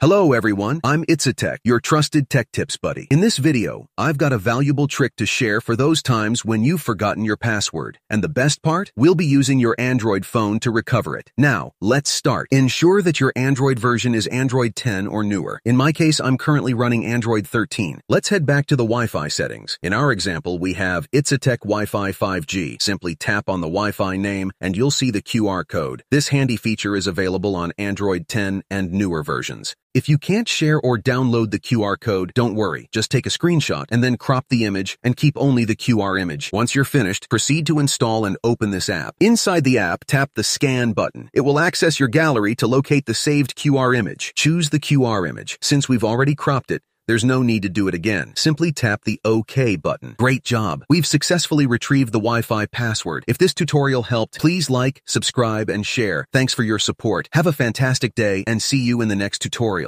Hello everyone, I'm Itzatech, your trusted tech tips buddy. In this video, I've got a valuable trick to share for those times when you've forgotten your password. And the best part? We'll be using your Android phone to recover it. Now, let's start. Ensure that your Android version is Android 10 or newer. In my case, I'm currently running Android 13. Let's head back to the Wi-Fi settings. In our example, we have Itzatech Wi-Fi 5G. Simply tap on the Wi-Fi name and you'll see the QR code. This handy feature is available on Android 10 and newer versions. If you can't share or download the QR code, don't worry. Just take a screenshot and then crop the image and keep only the QR image. Once you're finished, proceed to install and open this app. Inside the app, tap the Scan button. It will access your gallery to locate the saved QR image. Choose the QR image. Since we've already cropped it, there's no need to do it again. Simply tap the OK button. Great job. We've successfully retrieved the Wi-Fi password. If this tutorial helped, please like, subscribe, and share. Thanks for your support. Have a fantastic day and see you in the next tutorial.